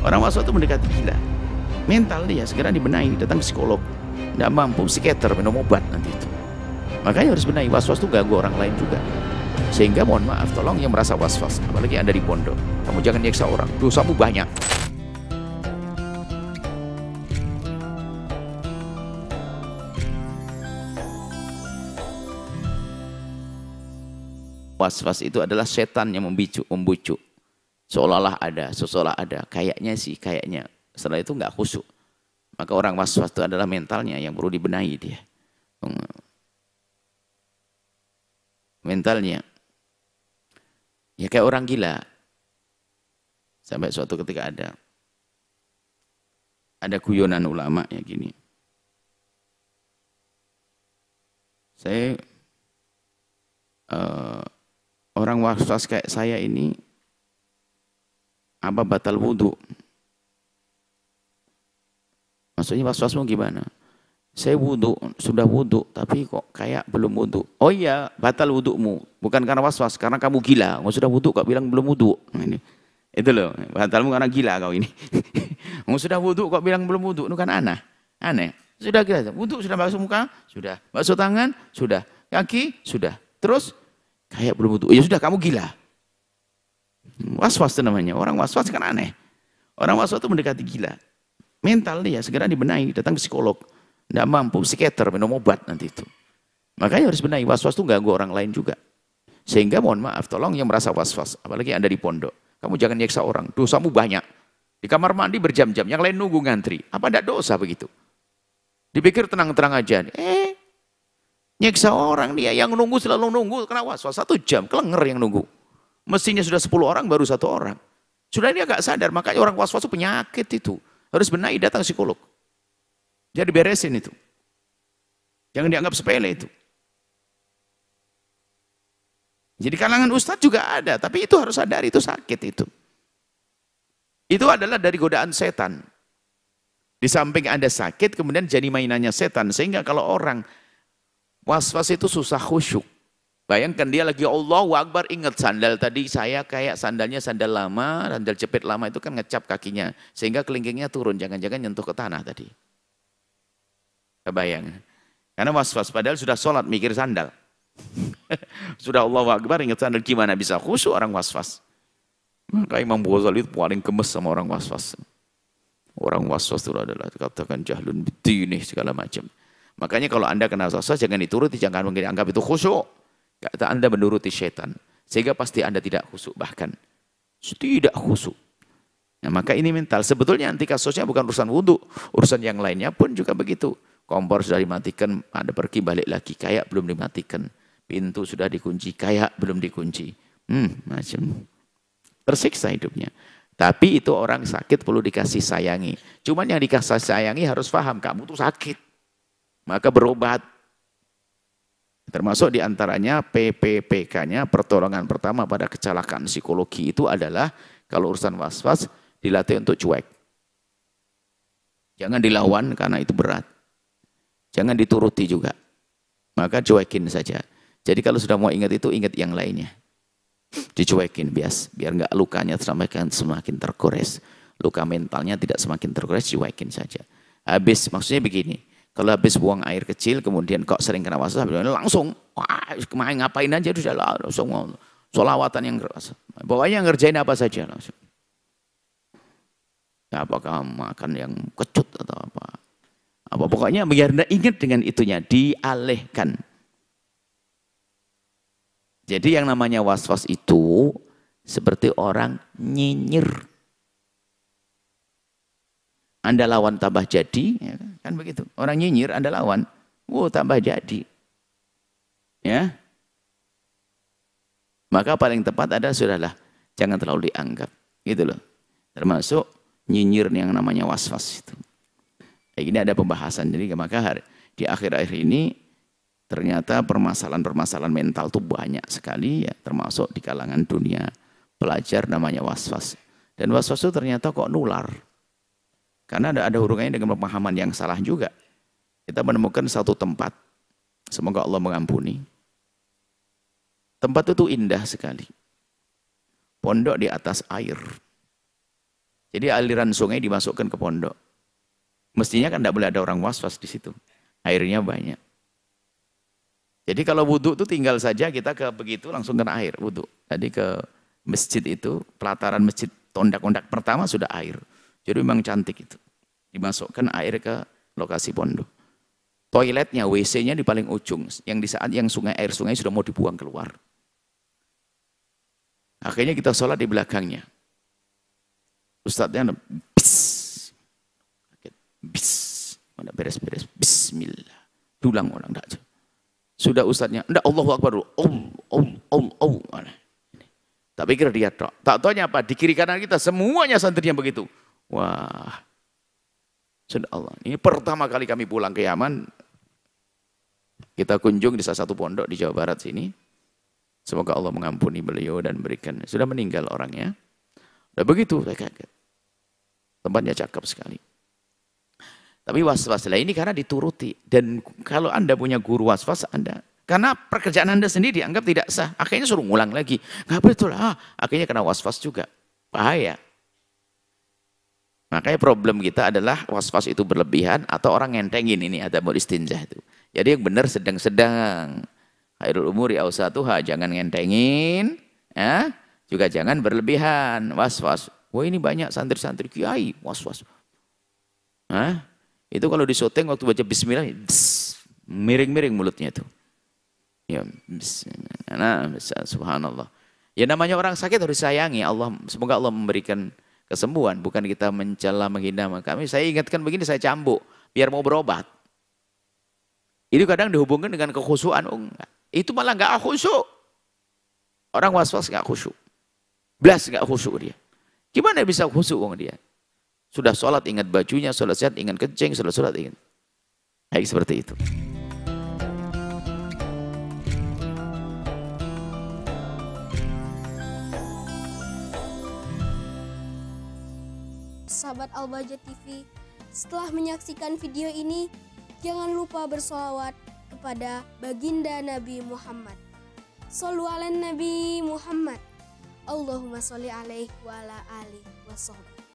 Orang was-was itu mendekati gila. Mental dia segera dibenahi, datang psikolog. Tidak mampu, psikiater, minum obat nanti itu. Makanya harus benahi, was-was itu ganggu orang lain juga. Sehingga mohon maaf, tolong yang merasa was-was, apalagi Anda di pondok, kamu jangan nyiksa orang, dosamu banyak. Was-was itu adalah setan yang membujuk, seolah-olah ada, seolah ada, kayaknya sih, kayaknya. Setelah itu nggak khusyuk. Maka orang was-was itu adalah mentalnya yang perlu dibenahi dia. Mentalnya. Ya kayak orang gila. Sampai suatu ketika ada guyonan ulama ya gini. Saya orang was-was kayak saya ini apa batal wudu? Maksudnya was-wasmu gimana? Saya wudu, sudah wudu tapi kok kayak belum wudu. Oh iya, batal wudumu. Bukan karena was-was, karena kamu gila. Kamu sudah wudu kok bilang belum wudu. Ini. Itu loh, batalmu karena gila kau ini. Kamu sudah wudu kok bilang belum wudu. Itu kan aneh. Aneh. Sudah gila, wudu sudah basuh muka, sudah. Basuh tangan, sudah. Kaki, sudah. Terus kayak belum butuh. Ya sudah kamu gila. Was-was itu namanya. Orang was-was kan aneh. Orang was-was itu mendekati gila. Mental dia segera dibenahi, datang psikolog. Tidak mampu, psikiater, minum obat nanti itu. Makanya harus benahi, was-was itu ganggu orang lain juga. Sehingga mohon maaf, tolong yang merasa was-was, apalagi Anda di pondok. Kamu jangan nyiksa orang, dosamu banyak. Di kamar mandi berjam-jam, yang lain nunggu ngantri. Apa tidak dosa begitu? Dipikir tenang-tenang aja. Nyiksa orang dia yang nunggu selalu nunggu karena was-was 1 jam kelenger yang nunggu. Mestinya sudah 10 orang baru 1 orang. Sudah dia agak sadar, makanya orang was-was itu penyakit itu. Harus benahi, datang psikolog. Jadi beresin itu. Jangan dianggap sepele itu. Jadi kalangan ustadz juga ada, tapi itu harus sadar itu sakit itu. Itu adalah dari godaan setan. Di samping Anda sakit kemudian jadi mainannya setan sehingga kalau orang was-was itu susah khusyuk. Bayangkan dia lagi Allahu Akbar, ingat sandal tadi saya kayak sandalnya sandal lama, sandal jepit lama itu kan ngecap kakinya. Sehingga kelingkingnya turun, jangan-jangan nyentuh ke tanah tadi. Kebayang. Karena was-was padahal sudah sholat mikir sandal. Sudah Allahu Akbar ingat sandal, gimana bisa khusyuk orang was-was. Maka Imam Ghazali itu paling gemes sama orang was-was. Orang was-was itu adalah dikatakan jahlun bidini segala macam. Makanya kalau Anda kena was-was jangan dituruti, jangan menganggap itu khusyuk. Kata Anda menuruti setan, sehingga pasti Anda tidak khusyuk, bahkan tidak khusyuk. Nah, maka ini mental. Sebetulnya nanti kasusnya bukan urusan wudu, urusan yang lainnya pun juga begitu. Kompor sudah dimatikan, Anda pergi balik lagi, kayak belum dimatikan. Pintu sudah dikunci, kayak belum dikunci. Macam tersiksa hidupnya. Tapi itu orang sakit perlu dikasih sayangi. Cuman yang dikasih sayangi harus paham kamu tuh sakit. Maka berobat, termasuk diantaranya PPPK-nya, pertolongan pertama pada kecelakaan psikologi itu adalah kalau urusan was-was dilatih untuk cuek. Jangan dilawan karena itu berat. Jangan dituruti juga. Maka cuekin saja. Jadi kalau sudah mau ingat itu, ingat yang lainnya. Dicuekin bias, biar nggak lukanya semakin tergores. Luka mentalnya tidak semakin tergores, cuekin saja. Habis, maksudnya begini. Kalau habis buang air kecil, kemudian kok sering kena was-was, langsung, wah, kemarin ngapain aja, sudah langsung sholawatan yang keras. Bawahnya ngerjain apa saja langsung. Apakah makan yang kecut atau apa? Apa pokoknya biar Anda ingat dengan itunya, dialihkan. Jadi yang namanya was-was itu seperti orang nyinyir. Anda lawan tambah jadi, ya kan begitu. Orang nyinyir, Anda lawan, tambah jadi. Ya, maka paling tepat ada sudahlah, jangan terlalu dianggap, gitu loh. Termasuk nyinyir yang namanya was-was itu. Kayak ini ada pembahasan, jadi maka di akhir-akhir ini ternyata permasalahan-permasalahan mental itu banyak sekali, ya termasuk di kalangan dunia pelajar namanya was-was. Dan was-was itu ternyata kok nular. Karena ada hubungannya dengan pemahaman yang salah juga. Kita menemukan satu tempat, semoga Allah mengampuni. Tempat itu indah sekali. Pondok di atas air. Jadi aliran sungai dimasukkan ke pondok. Mestinya kan tidak boleh ada orang was-was di situ. Airnya banyak. Jadi kalau wudhu itu tinggal saja kita ke begitu langsung kena air wudhu. Tadi ke masjid itu, pelataran masjid tondak-ondak pertama sudah air. Jadi memang cantik itu. Dimasukkan air ke lokasi pondok. Toiletnya, WC-nya di paling ujung. Yang di saat yang sungai air sungai sudah mau dibuang keluar. Akhirnya kita sholat di belakangnya. Ustadznya bis, mana beres-beres, bismillah. Dulang orang enggak. Sudah ustadznya, enggak Allahu Akbar dulu. Tak pikir dia tok. Tak taunya apa, di kiri kanan kita semuanya santrinya begitu. Wah. Sudah Allah. Ini pertama kali kami pulang ke Yaman. Kita kunjung di salah satu pondok di Jawa Barat sini. Semoga Allah mengampuni beliau dan berikan. Sudah meninggal orangnya. Udah begitu saya kaget. Tempatnya cakep sekali. Tapi was-was lah ini karena dituruti. Dan kalau Anda punya guru was-was Anda. Karena pekerjaan Anda sendiri dianggap tidak sah. Akhirnya suruh ngulang lagi. Nggak betul. Akhirnya kena was-was juga. Bahaya. Makanya problem kita adalah was-was itu berlebihan atau orang ngentengin ini ada mau istinja itu. Jadi yang benar sedang-sedang. Khairul umuri awsatuha, jangan ngentengin, ya. Juga jangan berlebihan, was-was. Wah ini banyak santri-santri kiai, was-was. Hah? Itu kalau disyuting waktu baca bismillah, miring-miring mulutnya itu. Ya, bismillah, subhanallah. Ya namanya orang sakit harus sayangi Allah. Semoga Allah memberikan kesembuhan. Bukan kita mencela, menghina. Kami saya ingatkan begini, saya cambuk, biar mau berobat. Itu kadang dihubungkan dengan kekhusuan. Itu malah nggak khusyuk. Orang was-was nggak khusyuk. Blas nggak khusyuk dia. Gimana bisa khusyuk dia? Sudah sholat ingat bajunya, sholat sehat ingat kencing, sudah sholat ingat. Baik seperti itu. Sahabat Al-Bahjah TV, setelah menyaksikan video ini, jangan lupa bersolawat kepada baginda Nabi Muhammad. Sholli ala Nabi Muhammad. Allahumma sholli alaihi wa ala alihi wa sahbihi.